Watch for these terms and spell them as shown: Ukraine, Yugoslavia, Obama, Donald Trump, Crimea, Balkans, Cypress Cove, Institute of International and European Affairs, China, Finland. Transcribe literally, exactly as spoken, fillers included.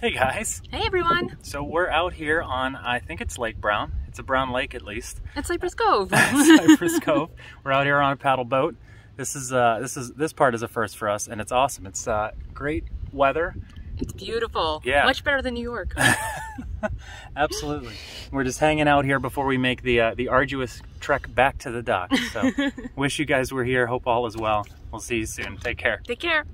Hey guys. Hey everyone. So we're out here on, I think it's Lake Brown. It's a brown lake at least. It's Cypress Cove. Cypress Cove. We're out here on a paddle boat. This is uh, this is this part is a first for us, and it's awesome. It's uh, great weather. It's beautiful. Yeah. Much better than New York. Absolutely. We're just hanging out here before we make the uh, the arduous trek back to the dock. So wish you guys were here. Hope all is well. We'll see you soon. Take care. Take care.